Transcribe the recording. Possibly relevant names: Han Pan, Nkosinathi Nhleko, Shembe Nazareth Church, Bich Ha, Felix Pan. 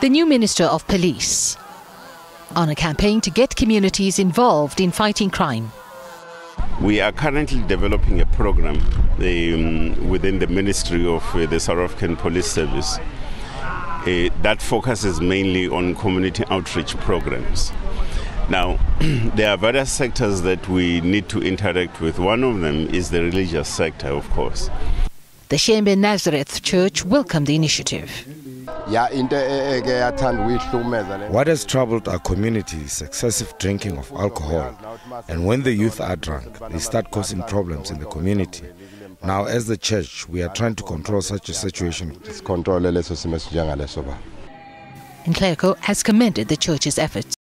the new Minister of Police, on a campaign to get communities involved in fighting crime. We are currently developing a program within the Ministry of the South African Police Service that focuses mainly on community outreach programs. Now, there are various sectors that we need to interact with. One of them is the religious sector, of course. The Shembe Nazareth Church welcomed the initiative. What has troubled our community is excessive drinking of alcohol. And when the youth are drunk, they start causing problems in the community. Now, as the church, we are trying to control such a situation. Nhleko has commended the church's efforts.